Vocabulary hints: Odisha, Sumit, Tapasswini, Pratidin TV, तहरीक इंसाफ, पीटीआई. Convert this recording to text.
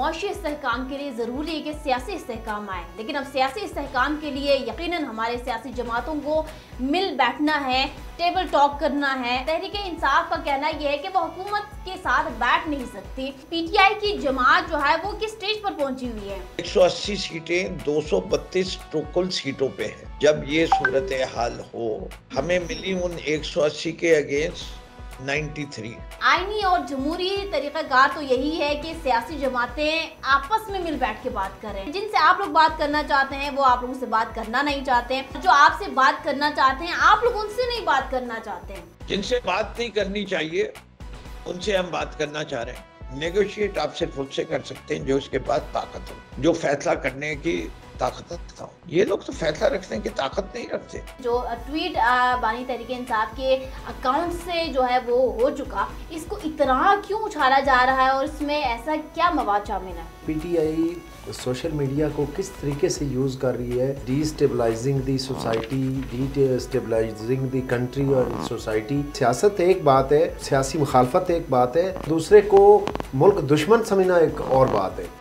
माशी इस्तेहकाम के लिए ज़रूरी है कि सियासी इस्तेहकाम आए, लेकिन अब सियासी इस्तेहकाम के लिए यकीनन हमारे सियासी जमातों को मिल बैठना है, टेबल टॉक करना है। तहरीक इंसाफ का कहना यह है कि वो हुकूमत के साथ बैठ नहीं सकती। पीटीआई की जमात जो है वो किस स्टेज पर पहुंची हुई है? 180 सीटें 232 टोटल सीटों पे है। जब ये सूरत हाल हो, हमें मिली उन 180 के अगेंस्ट 93। आईनी और जमहूरी तरीकाकार तो यही है कि सियासी जमातें आपस में मिल बैठ के बात करें। जिनसे आप लोग बात करना चाहते हैं वो आप लोगों से बात करना नहीं चाहते हैं, जो आपसे बात करना चाहते हैं आप लोग उनसे नहीं बात करना चाहते हैं। जिनसे बात नहीं करनी चाहिए उनसे हम बात करना चाह रहे हैं। नेगोशिएट आप सिर्फ उनसे कर सकते हैं जो उसके पास ताकत हो, जो फैसला करने की ताकत रखता हूं। ये लोग तो फैसला रखने की ताकत नहीं रखते। जो ट्वीट बानी तहरीक इंसाफ के अकाउंट से जो है वो हो चुका, इसको इतना क्यों उछाला जा रहा है और इसमें ऐसा क्या मवाद शामिल है? पीटीआई सोशल मीडिया को किस तरीके से यूज कर रही है, destabilising the society, destabilising the country और सोसाइटी। सियासत एक बात है, सियासी मुखालफत एक बात है, दूसरे को मुल्क दुश्मन समझना एक और बात है।